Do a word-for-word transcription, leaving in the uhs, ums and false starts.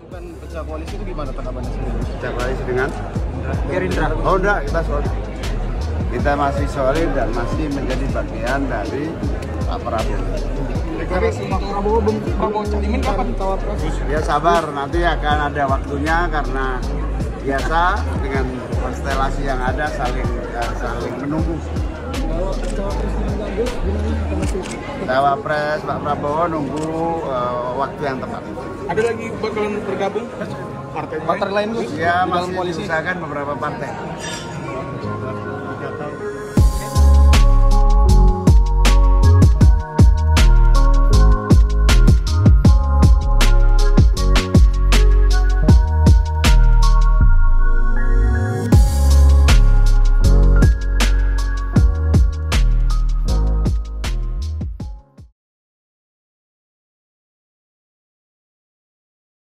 Masukan pecah koalisi itu gimana tanggapannya sendiri? Pecah koalisi dengan? Gerindra. Oh enggak, kita solid. Kita masih solid dan masih menjadi bagian dari Pak Prabowo. Deklarasi Pak Prabowo belum Prabowo caimin kapan Wapres? Ya sabar, nanti akan ada waktunya karena biasa dengan konstelasi yang ada saling uh, saling menunggu. Cawapres Pak Prabowo nunggu uh, waktu yang tepat. Ada lagi bakalan bergabung partai lain? Partai lain, ya masih diusahakan beberapa partai.